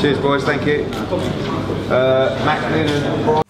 Cheers, boys. Thank you. Macklin and Brian.